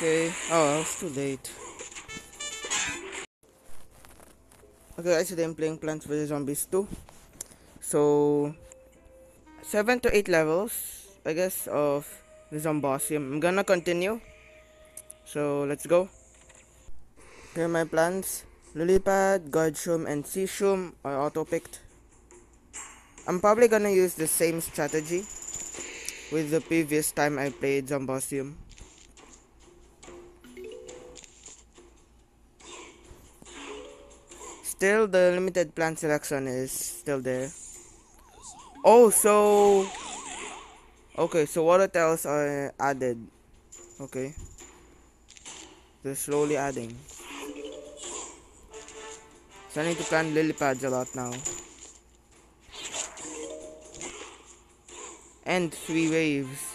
Okay. Oh, I was too late. Okay guys, today I'm playing Plants vs Zombies 2. So 7 to 8 levels, I guess, of the Zombosseum. I'm gonna continue. So let's go. Here are my plants. Lily Pad, Guard Shroom, and Seashroom are auto-picked. I'm probably gonna use the same strategy with the previous time I played Zombosseum. Still, the limited plant selection is still there. Oh, so... okay, so water tiles are added. Okay. They're slowly adding. So I need to plant lily pads a lot now. And 3 waves.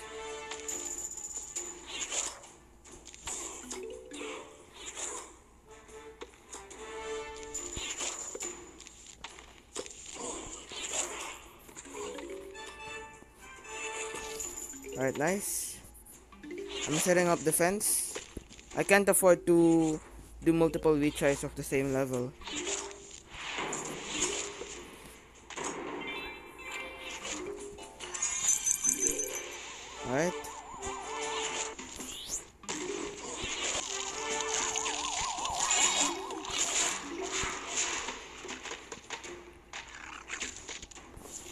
Alright, nice. I'm setting up the fence. I can't afford to do multiple retries of the same level. Alright.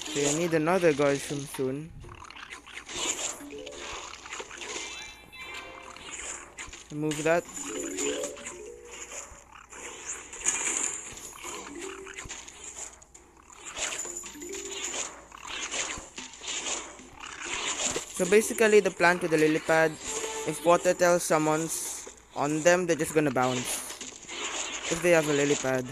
Okay, I need another guard shroom soon. Move that. So basically, the plant with the lily pad, if water tail summons on them, they're just gonna bounce if they have a lily pad.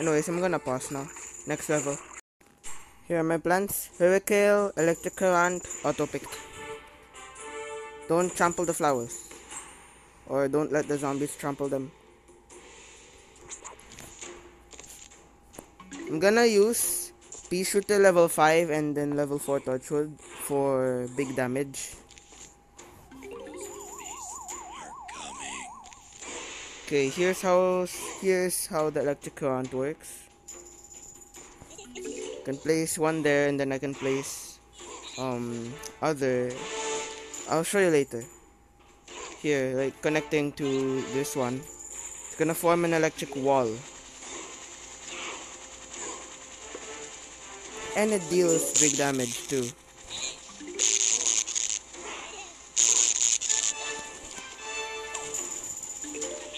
Anyways, I'm gonna pause now. Next level. Here are my plants. Hurrikale, Electric Peels, and auto-picked. Don't trample the flowers. Or don't let the zombies trample them. I'm gonna use Peashooter level 5 and then level 4 Torchwood for big damage. Okay, here's how the Electric Peels works. I can place one there, and then I can place other. I'll show you later. Here, like connecting to this one, it's gonna form an electric wall, and it deals big damage too.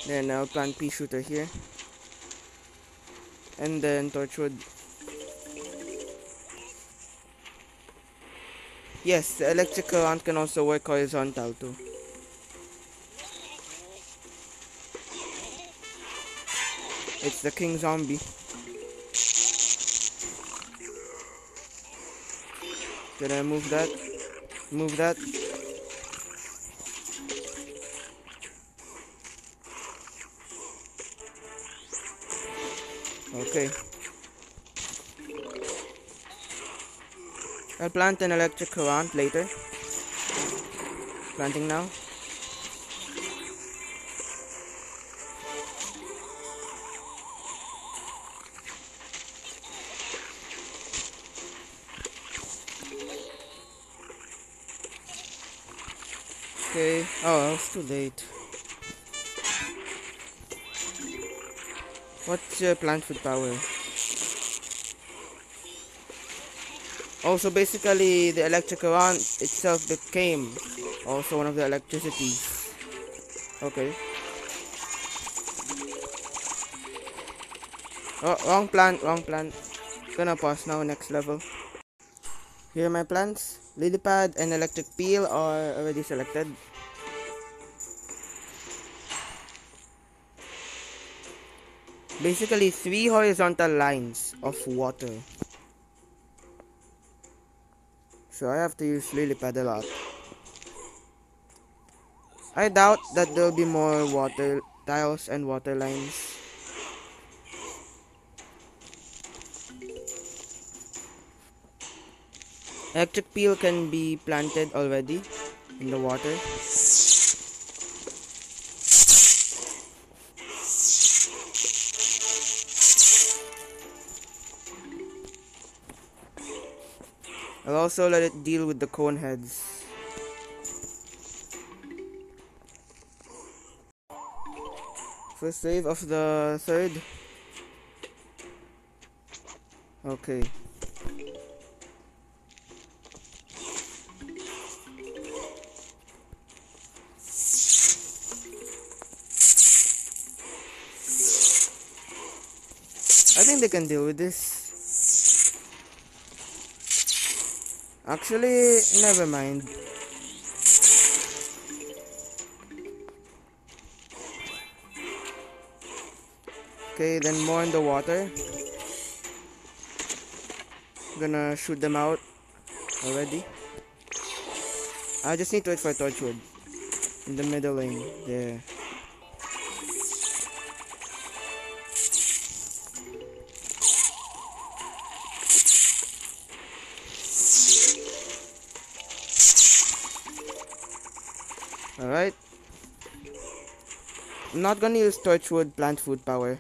Then I'll plant Peashooter here, and then Torchwood. Yes, the electric current can also work horizontal too. It's the king zombie. Can I move that? Move that. Okay. I'll plant an electric current later. Planting now. Okay. Oh, I was too late. What's your plant food power? Also, basically, the electric current itself became also one of the electricities. Okay. Oh, wrong plant, wrong plant. Gonna pause now, next level. Here are my plants. Lily Pad and Electric Peel are already selected. Basically, 3 horizontal lines of water. So I have to use lily pad a lot. I doubt that there'll be more water tiles and water lines. Electric Peel can be planted already in the water. I'll also let it deal with the cone heads. First save of the third. Okay. I think they can deal with this. Actually, never mind. Okay, then more in the water. Gonna shoot them out already. I just need to wait for Torchwood in the middle lane there. Alright. I'm not gonna use Torchwood plant food power.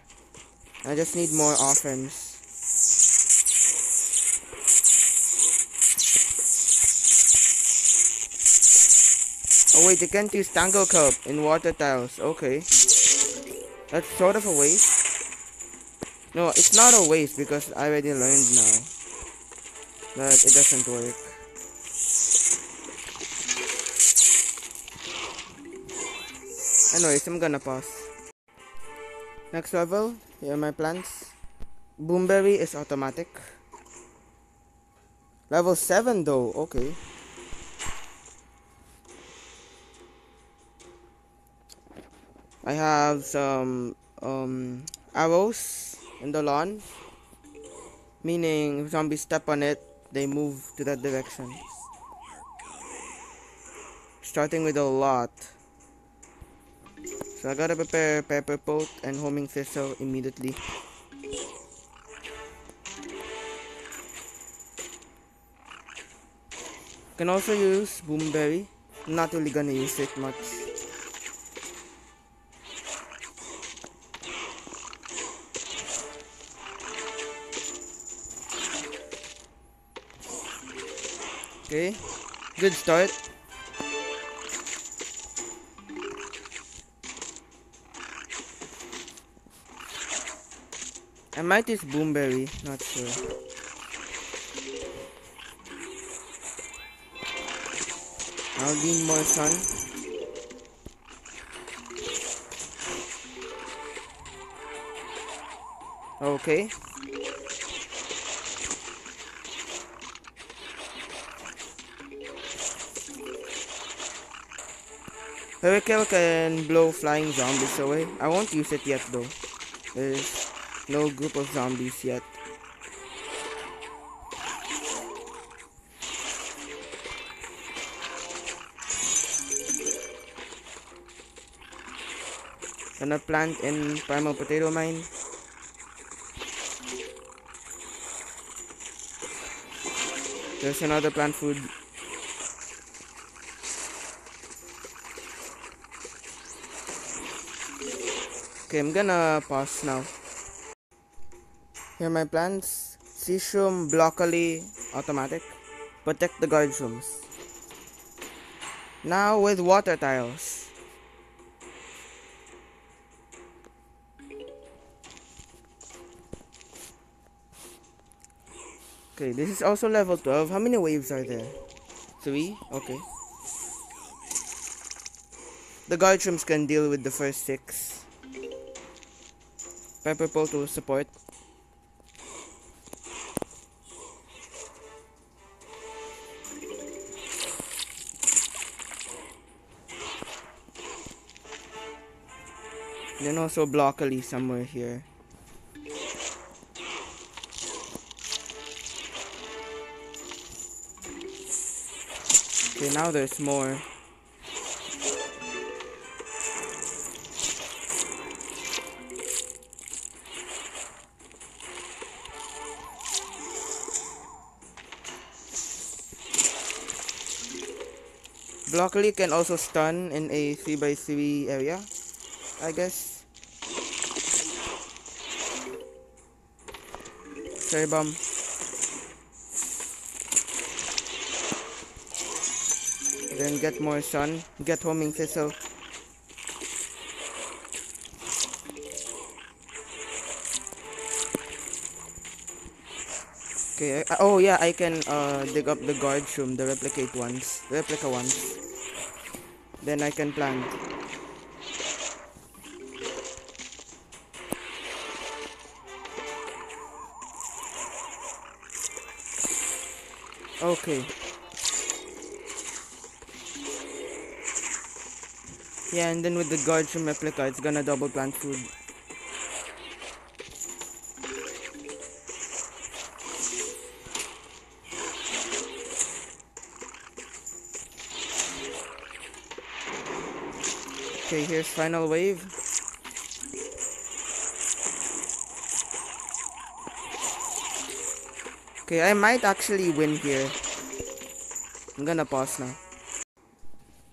I just need more offense. Oh wait, they can't use Tangle Cup in water tiles. Okay. That's sort of a waste. No, it's not a waste because I already learned now. But it doesn't work. Anyways, I'm gonna pause. Next level, here are my plants. Boomberry is automatic. Level 7 though, okay. I have some arrows in the lawn, meaning if zombies step on it, they move to that direction. Starting with a lot. So I gotta prepare Pepper Pot and Homing Thistle immediately. Can also use Boomberry. I'm not really gonna use it much. Okay, good start. I might use Boomberry, not sure. I'll need more sun. Okay. Hurrikale can blow flying zombies away. I won't use it yet though. There's no group of zombies yet. Gonna plant in Primal Potato Mine. There's another plant food. Okay, I'm gonna pause now. Here are my plans. Seashroom, Blockly, automatic. Protect the Guard Shrooms. Now with water tiles. Okay, this is also level 12. How many waves are there? 3? Okay. The Guard Shrooms can deal with the first 6. Pepper Pot will support. Then also Blockly somewhere here. Okay, now there's more. Blockly can also stun in a 3x3 area, I guess. Cherry Bomb. Then get more sun. Get Homing Thistle. Okay, oh yeah, I can dig up the guard shroom, the replica ones. Then I can plant. Okay. Yeah, and then with the guard shroom replica, it's gonna double plant food. Okay, here's final wave. Okay, I might actually win here. I'm gonna pause now.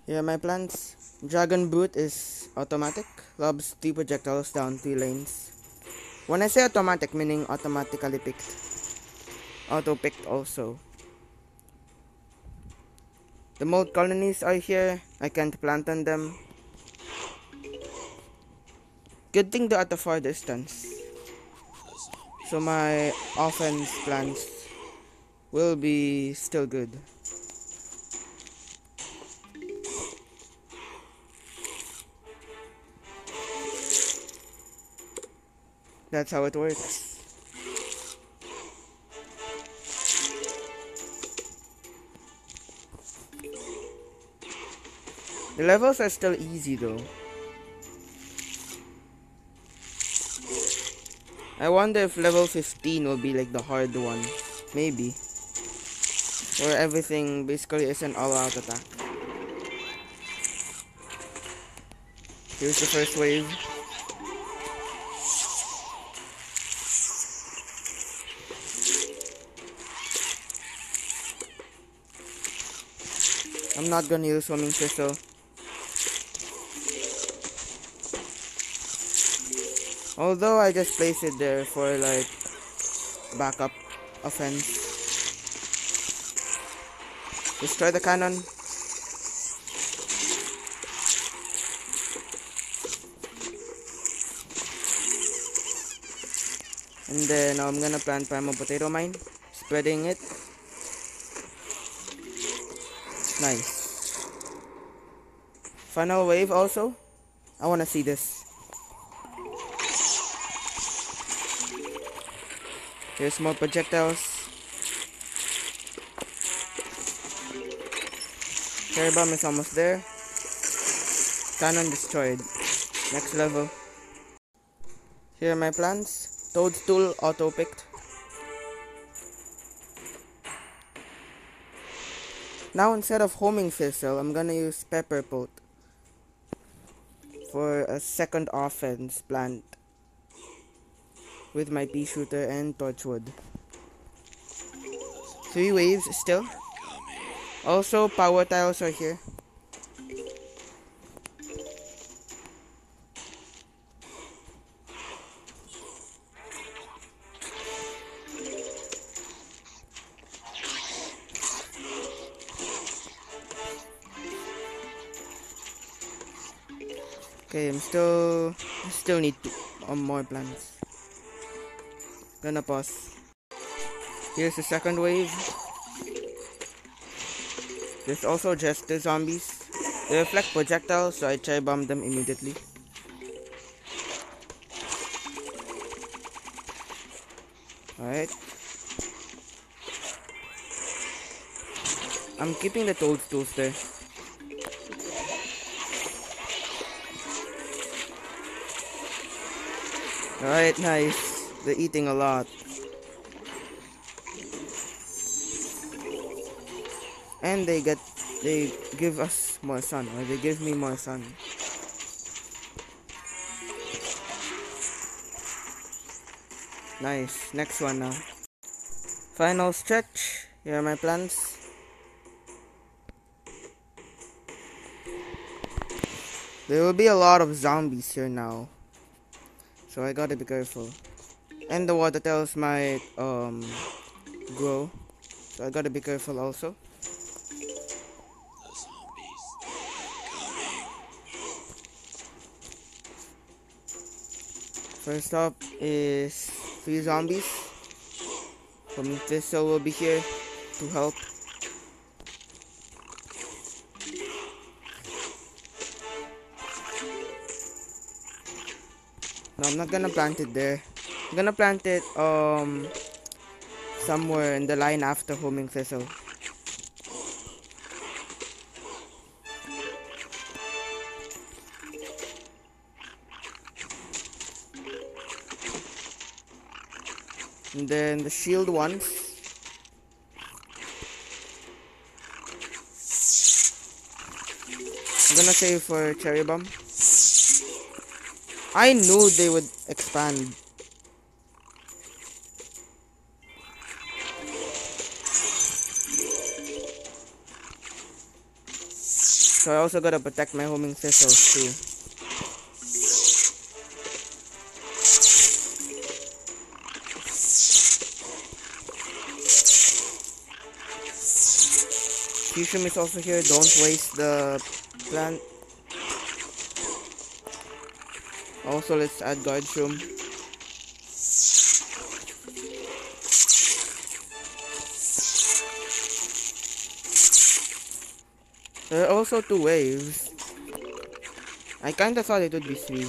Yeah, my plans. Dragon Boot is automatic. Lobs 3 projectiles down 3 lanes. When I say automatic, meaning automatically picked. Auto-picked also. The mold colonies are here. I can't plant on them. Good thing they're at a far distance, so my offense plans will be still good. That's how it works. The levels are still easy though. I wonder if level 15 will be like the hard one, maybe, where everything basically is an all-out attack. Here's the first wave. I'm not gonna use Homing Crystal. Although I just placed it there for like backup offense. Destroy the cannon. And then now I'm gonna plant Primal Potato Mine. Spreading it. Nice. Final wave also. I wanna see this. Here's more projectiles. Cherry Bomb is almost there. Cannon destroyed. Next level. Here are my plans. Toadstool auto-picked. Now instead of Homing Thistle, I'm gonna use Pepper Pot for a second offense plant. With my Peashooter and Torchwood. 3 waves still. Also, power tiles are here. Okay, I still need more plants. Gonna pause. Here's the second wave. There's also just the zombies. They reflect projectiles, so I cherry bomb them immediately. Alright. I'm keeping the toadstools there. Alright, nice. They're eating a lot. And they give us more sun, or they give me more sun. Nice. Next one now. Final stretch. Here are my plants. There will be a lot of zombies here now, so I gotta be careful. And the water tails might grow, so I gotta be careful also. First up is 3 zombies. Homing Thistle will be here to help. No, I'm not gonna plant it there. I'm gonna plant it somewhere in the line after Homing Thistle. And then the shield ones. I'm gonna save for Cherry Bomb. I knew they would expand. So I also gotta protect my Homing Thistles too. Seashroom is also here, don't waste the plant. Also, let's add Guard Shroom. There are also 2 waves. I kinda thought it would be 3.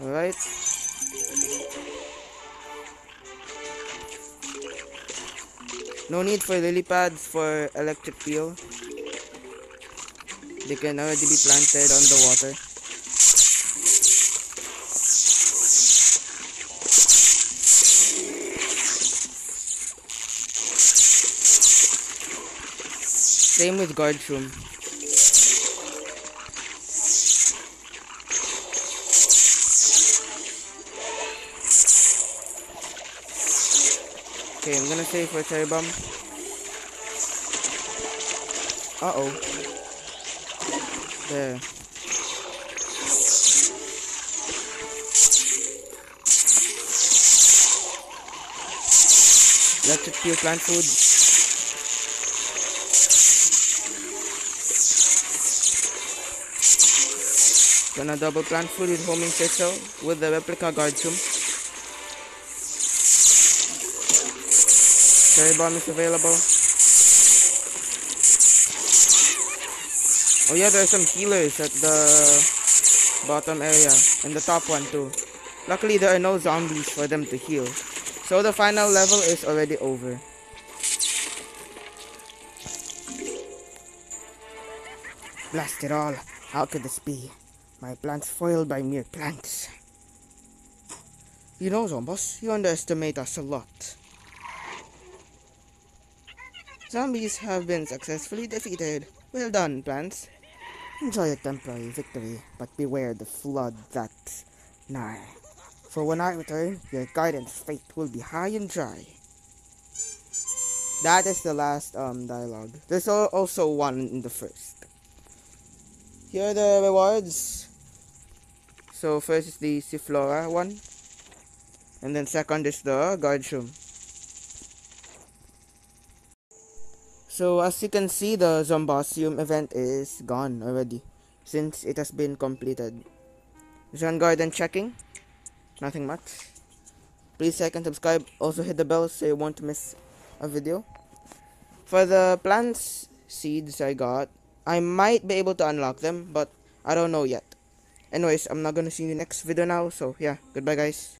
Alright. No need for Lily Pads for Electric Peel. They can already be planted on the water. Same with Guard Shroom. Okay, I'm gonna save for Cherry Bomb. Uh-oh. There. That's it, pure plant food. Gonna double plant food with Homing Thistle with the replica Guard Shroom. Cherry Bomb is available. Oh yeah, there are some healers at the bottom area and the top one too. Luckily there are no zombies for them to heal. So the final level is already over. Blast it all. How could this be? My plants foiled by mere plants. You know, Zombos, you underestimate us a lot. Zombies have been successfully defeated. Well done, plants. Enjoy a temporary victory, but beware the flood that's nigh. For when I return, your guidance fate will be high and dry. That is the last dialogue. There's also one in the first. Here are the rewards. So first is the Siflora one. And then second is the Guard Shroom. So as you can see, the Zombosseum event is gone already since it has been completed. Zen Garden checking, nothing much. Please like and subscribe, also hit the bell so you won't miss a video. For the plants seeds I got, I might be able to unlock them, but I don't know yet. Anyways, I'm not gonna see you next video now, so yeah, goodbye guys.